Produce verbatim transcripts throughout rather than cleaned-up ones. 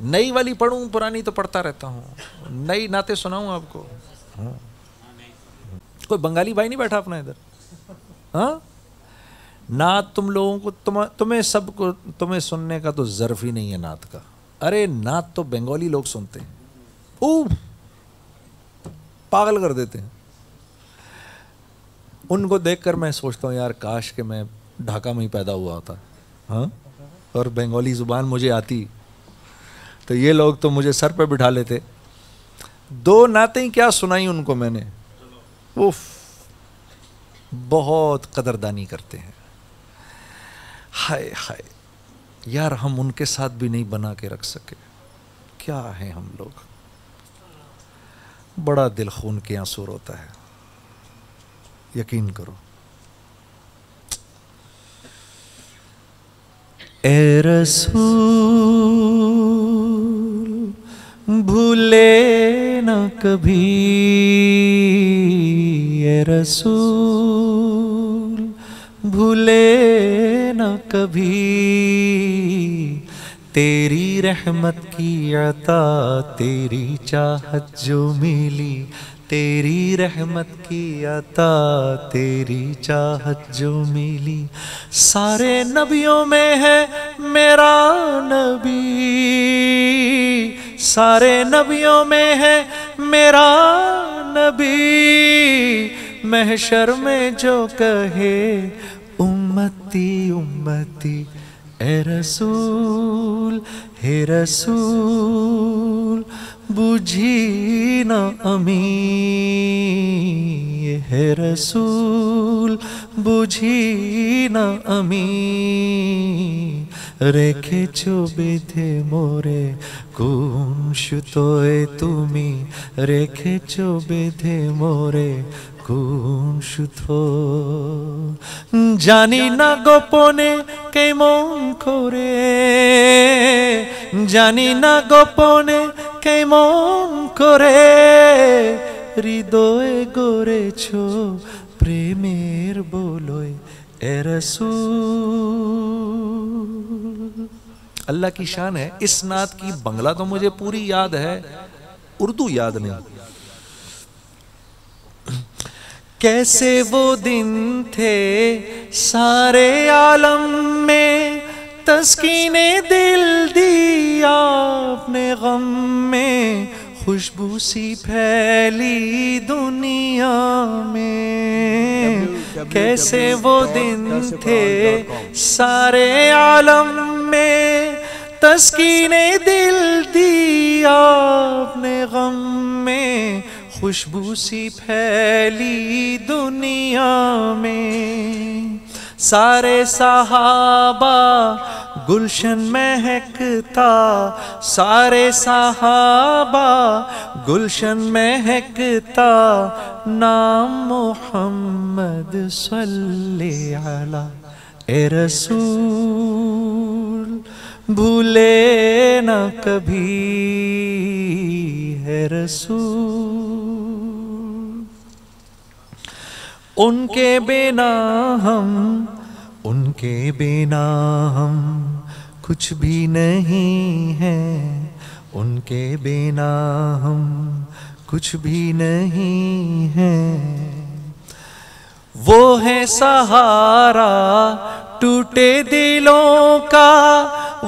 नई वाली पढ़ूं, पुरानी तो पढ़ता रहता हूँ, नई नाते सुनाऊँ आपको। हाँ, कोई बंगाली भाई नहीं बैठा अपना इधर? हाँ, नात तुम लोगों को, तुम तुम्हें सबको, तुम्हें सुनने का तो ज़र्फ़ ही नहीं है नात का। अरे नात तो बंगाली लोग सुनते हैं, ओ पागल कर देते हैं। उनको देखकर मैं सोचता हूँ यार काश के मैं ढाका में ही पैदा हुआ होता, हाँ, और बंगाली ज़ुबान मुझे आती तो ये लोग तो मुझे सर पे बिठा लेते। दो नातें क्या सुनाई उनको मैंने, उफ, बहुत कदरदानी करते हैं। हाय हाय यार, हम उनके साथ भी नहीं बना के रख सके, क्या है हम लोग। बड़ा दिल खून के आंसू रोता है, यकीन करो। ए रसूल भूले न कभी, ए रसूल भूले न कभी, तेरी रहमत की अता तेरी चाहत जो मिली, तेरी रहमत की अता तेरी चाहत जो मिली। सारे नबियों में है मेरा नबी, सारे नबियों में है मेरा नबी, महशर में जो कहे उम्मती उम्मती। ए रसूल, हे रसूल बूझी न अमी, हे रसूल बूझी न अमी, रेखे चोबेधे मोरे कुम सुतोए तुमी, रेखे चोबेधे मोरे कुम सुतो। जानी ना गोपने কেমন করে, জানি না গোপনে কেমন করে, হৃদয়ে গড়েছো প্রেমের বলয়। এ रसूल, अल्लाह की शान है। इस नात की बंगला तो मुझे पूरी याद है, उर्दू याद नहीं। कैसे वो दिन थे सारे आलम में, तस्कीने दिल दी आपने गम में, खुशबू सी फैली दुनिया में। कैसे वो दिन थे सारे आलम में, तस्कीने दिल दी आपने गम में, खुशबू सी फैली दुनिया में। सारे सहाबा गुलशन महकता, सारे सहाबा गुलशन महकता, नाम मोहम्मद सल्ले अला। ए रसूल भूले न कभी, है रसूल उनके बिना हम, उनके बिना हम कुछ भी नहीं हैं, उनके बिना हम कुछ भी नहीं हैं। वो है सहारा टूटे दिलों का,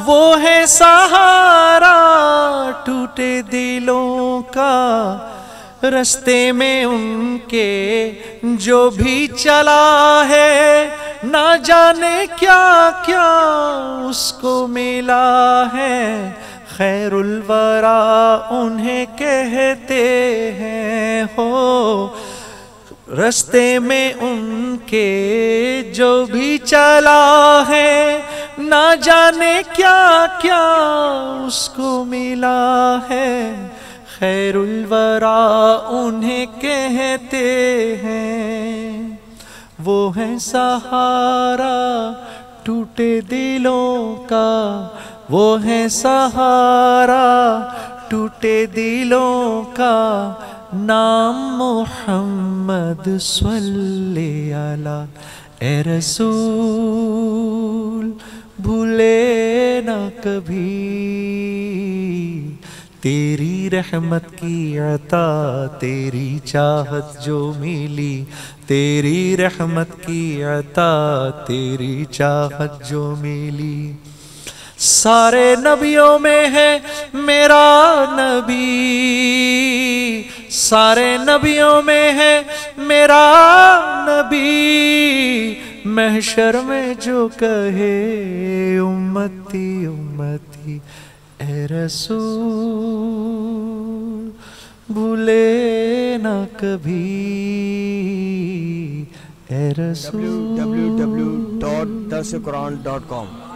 वो है सहारा टूटे दिलों का, रस्ते में उनके जो भी चला है, ना जाने क्या क्या उसको मिला है, खैरुल वरा उन्हें कहते हैं हो। रस्ते में उनके जो भी चला है, ना जाने क्या क्या उसको मिला है, खैरुल वरा उन्हें कहते हैं। वो है सहारा टूटे दिलों का, वो है सहारा टूटे दिलों का, नाम मोहम्मद सल्ले अला। ए रसूल भूले न कभी, तेरी रहमत की अता तेरी चाहत जो मिली, तेरी रहमत की अता तेरी चाहत जो मिली। सारे नबियों में है मेरा नबी, सारे नबियों में है मेरा नबी। महशर में जो कहे उम्मती उम्मती ए रसूल भूले ना कभी ए रसूल। डब्ल्यू डब्ल्यू डब्ल्यू डॉट दरस कुरान डॉट कॉम